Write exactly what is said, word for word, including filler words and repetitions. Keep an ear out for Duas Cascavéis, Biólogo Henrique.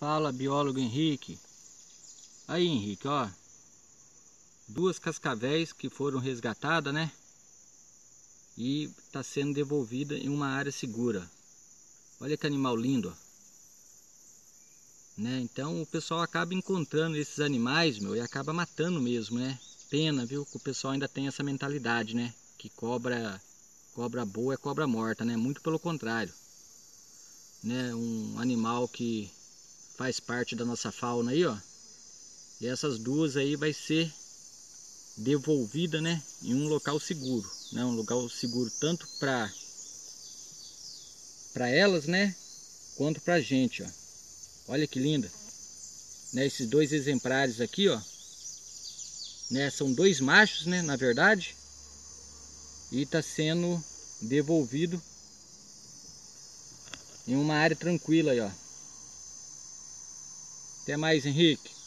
Fala, biólogo Henrique. Aí, Henrique, ó. Duas cascavéis que foram resgatadas, né? E tá sendo devolvida em uma área segura. Olha que animal lindo, ó. Né? Então o pessoal acaba encontrando esses animais, meu, e acaba matando mesmo, né? Pena, viu? Que o pessoal ainda tem essa mentalidade, né? Que cobra, cobra boa é cobra morta, né? Muito pelo contrário. Né? Um animal que faz parte da nossa fauna aí, ó. E essas duas aí vai ser devolvida, né? Em um local seguro, né? Um lugar seguro tanto para para elas, né? Quanto para a gente, ó. Olha que linda, né? Esses dois exemplares aqui, ó. Né? São dois machos, né? Na verdade. E está sendo devolvido em uma área tranquila aí, ó. Até mais, Henrique.